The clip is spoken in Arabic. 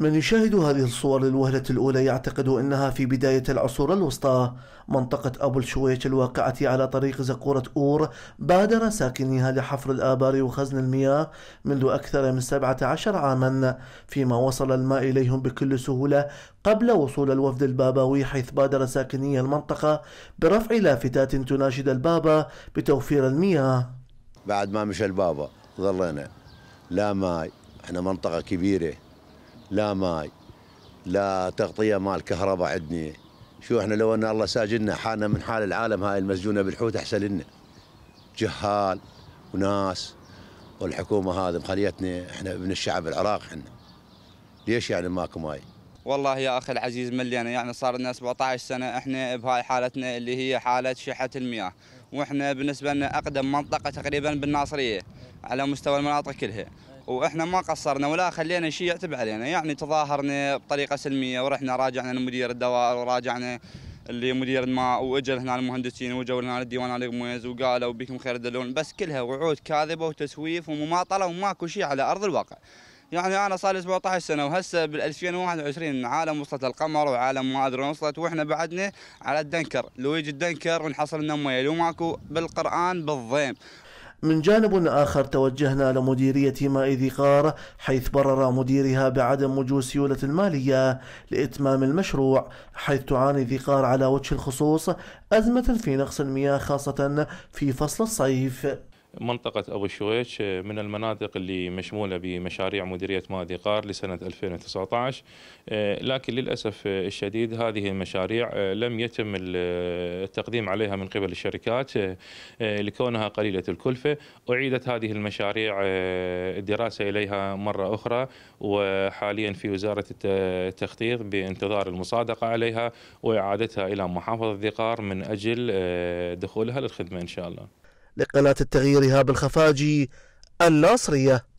من يشاهد هذه الصور للوهلة الأولى يعتقد أنها في بداية العصور الوسطى. منطقة أبو الشويج الواقعة على طريق زقورة أور بادر ساكنيها لحفر الآبار وخزن المياه منذ أكثر من 17 عاما، فيما وصل الماء إليهم بكل سهولة قبل وصول الوفد البابوي، حيث بادر ساكني المنطقة برفع لافتات تناشد البابا بتوفير المياه. بعد ما مشى البابا ظلينا لا ماي، احنا منطقة كبيرة لا ماي لا تغطية مال كهرباء عندنا. شو احنا لو ان الله ساجدنا حالنا من حال العالم، هاي المسجونة بالحوت احسن لنا، جهال وناس والحكومة هذه مخليتنا احنا ابن الشعب العراق. احنا ليش يعني ماكو ماي؟ والله يا اخي العزيز ملينا، يعني صار لنا 17 سنة احنا بهاي حالتنا اللي هي حالة شحة المياه، واحنا بالنسبة لنا اقدم منطقة تقريبا بالناصرية على مستوى المناطق كلها، واحنا ما قصرنا ولا خلينا شيء يعتب علينا، يعني تظاهرنا بطريقه سلميه ورحنا راجعنا لمدير الدوائر وراجعنا لمدير الماء، واجل هنا المهندسين واجوا هنا الديوان على القميز وقالوا بكم خير تدلون، بس كلها وعود كاذبه وتسويف ومماطله وماكو شيء على ارض الواقع. يعني انا صار لي 17 سنه وهسه بال 2021 عالم وصلت القمر وعالم ما ادري وصلت، واحنا بعدنا على الدنكر، لو يجي الدنكر ونحصل لنا ميه، لو ماكو بالقران بالضيم. من جانب آخر توجهنا لمديرية ماء ذي قار، حيث برر مديرها بعدم وجود سيولة المالية لإتمام المشروع، حيث تعاني ذي قار على وجه الخصوص أزمة في نقص المياه خاصة في فصل الصيف. منطقة أبو الشويج من المناطق اللي مشمولة بمشاريع مديرية ماء ذي قار لسنة 2019، لكن للأسف الشديد هذه المشاريع لم يتم التقديم عليها من قبل الشركات لكونها قليلة الكلفة. أعيدت هذه المشاريع الدراسة إليها مرة أخرى، وحاليا في وزارة التخطيط بانتظار المصادقة عليها وإعادتها إلى محافظة ذي قار من أجل دخولها للخدمة إن شاء الله. لقناة التغيير إيهاب الخفاجي، الناصرية.